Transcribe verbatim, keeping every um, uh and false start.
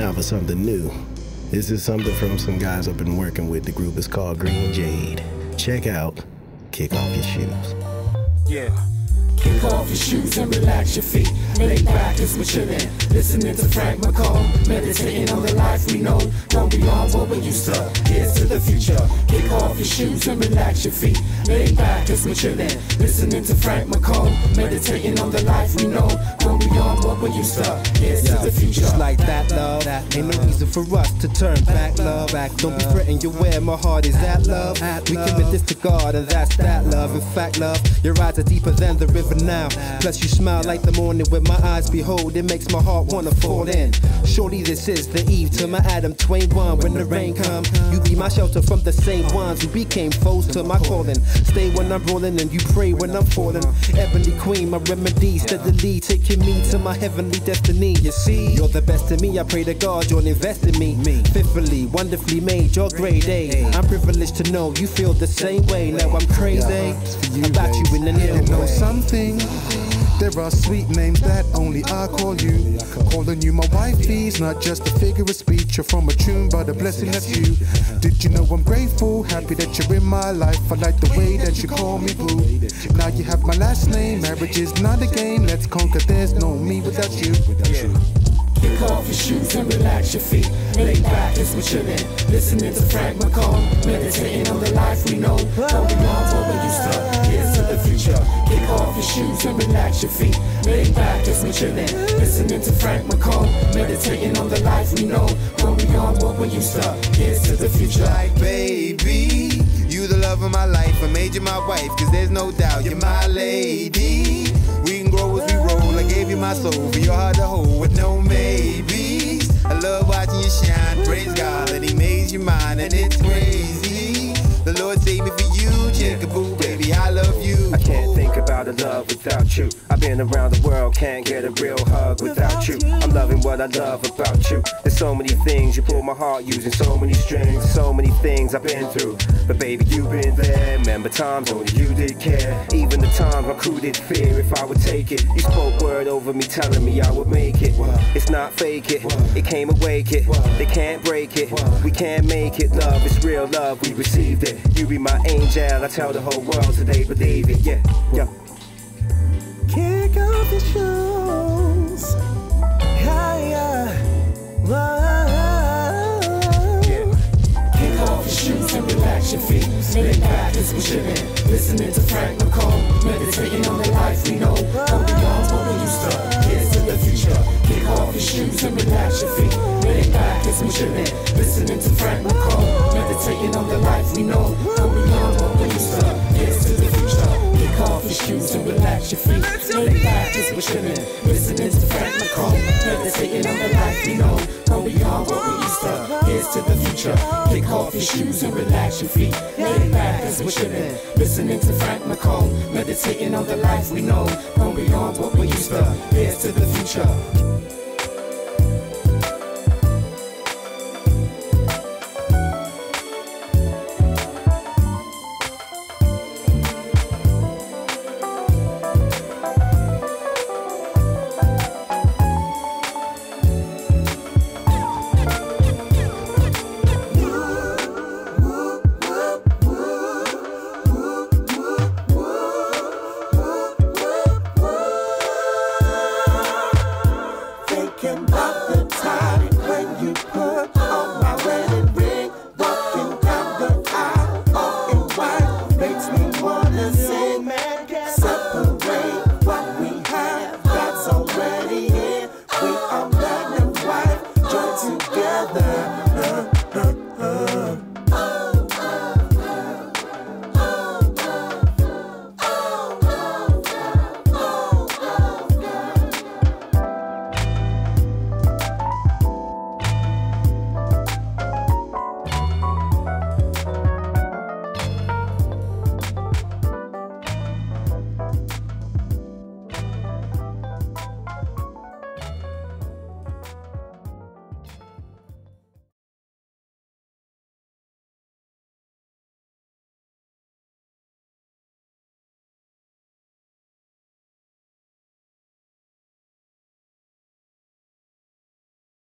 Now for something new. This is something from some guys I've been working with. The group is called Green Jade. Check out Kick Off Your Shoes. Yeah. Kick off your shoes and relax your feet. Lay back, it's maturing. Listening to Frank McComb, meditating on the life we know. Don't be on what we used to. Here's to the future. Kick off your shoes and relax your feet. Lay back, it's maturing. Listening to Frank McComb, meditating on the life we know. Don't be on what we used to. Here's to the future. Just like that, love. Ain't no reason for us to turn back, love. Don't be fretting, you're where my heart is at, love. We commit this to God, and that's that, love. In fact, love, your eyes are deeper than the river. Now, plus you smile like the morning when my eyes behold. It makes my heart wanna fall in. Surely this is the eve to my Adam Twain one. When the rain come, you be my shelter from the same ones who became foes to my calling. Stay when I'm rolling and you pray when I'm falling. Heavenly Queen, my remedy, steadily taking me to my heavenly destiny. You see, you're the best in me. I pray to God you'll invest in me. Fitfully, wonderfully made, your grade A. I'm privileged to know you feel the same way. Now I'm crazy about you in an ill way. Something. There are sweet names that only I call you. Calling you my wifey's not just a figure of speech. You're from a tune, but a blessing that's you. Did you know I'm grateful? Happy that you're in my life. I like the way that you call me boo. Now you have my last name. Marriage is not a game. Let's conquer. There's no me without you. Kick off your shoes and relax your feet. Lay back, it's maturing. Listening to Frank McComb, meditating on the life we know. Holding on to what you start. Here's to the future. Kick off your shoes and relax your feet. Lay back, it's maturing. Listening to Frank McComb, meditating on the life we know. Holding on to what you start. Here's to the future. Like baby, you the love of my life. I made you my wife, cause there's no doubt you're my lady. We can grow as we roll. I gave you my soul, but you're hard to hold with no man. I love watching you shine, praise God that he made you mine, and it's crazy. The Lord save me for you, Jacob, baby, I love you. I can't think about a love without you. I've been around the world, can't get a real hug without you. I'm loving what I love about you. There's so many things, you pull my heart using so many strings. So many things I've been through, but baby, you've been there. Remember times only you did care. Even the times my crew did fear if I would take it. You spoke word over me, telling me I would make it. It's not fake it, it came awake it. They can't break it, we can't make it. Love, it's real love, we received it. You be my angel, I tell the whole world so they believe it. Yeah, yeah. Kick off your shoes. Higher, whoa. Yeah. Kick off your shoes and relax your feet. Lay back, it's maturing. Listening to Frank McComb, meditating on the life we know. Don't be on what we used to. Here's to the future. Kick off your shoes and relax your feet. Lay back, it's maturing. Listening to Frank McComb. Meditating on the life we know. Don't be on what we used to. Here's to the future. Kick off your shoes and relax your feet. Lay back, it's maturing. Listening to Frank McComb, meditating on the life we know. Don't be on what we used to. Here's to the future. Kick off your shoes and relax your feet. Lay back, it's maturing. Listening to Frank McComb, meditating on the life we know. Don't be on what we used to. Here's to the future.